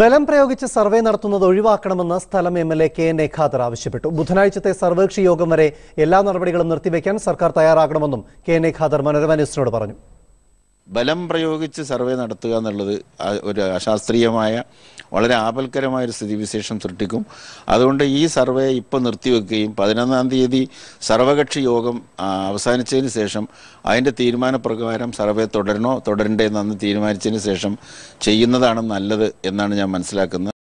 ബലം പ്രയോഗിച്ച് സർവേ നടത്തുന്നത് ഒഴിവാക്കണമെന്ന് സ്ഥലം എം.എൽ.എ കെ.എൻ. ഖാദർ ആവശ്യപ്പെട്ടു. ബുധനാഴ്ചത്തെ സർവകക്ഷി യോഗം വരെ എല്ലാ നടപടികളും നിർത്തിവെക്കാൻ സർക്കാർ തയ്യാറാകണമെന്നും കെ.എൻ. ഖാദർ മനോരമ ന്യൂസിനോട് പറഞ്ഞു. ബലം പ്രയോഗിച്ച് സർവേ നടത്തുക എന്നുള്ളത് ഒരു അശാസ്ത്രീയമായ വളരെ ആപൽക്കരമായൊരു സ്ഥിതിവിശേഷം സൃഷ്ടിക്കും. അതുകൊണ്ട് ഈ സർവേ ഇപ്പോൾ നിർത്തിവെക്കുകയും 11-ാം തീയതി സർവകക്ഷി യോഗം അവസാനിച്ചതിന് ശേഷം അതിൻ്റെ തീരുമാനപ്രകാരം സർവേ തുടരണോ തുടരണ്ടേ എന്നന്ന് തീരുമാനിച്ചതിന് ശേഷം ചെയ്യുന്നതാണ് നല്ലത് എന്നാണ് ഞാൻ മനസ്സിലാക്കുന്നത്.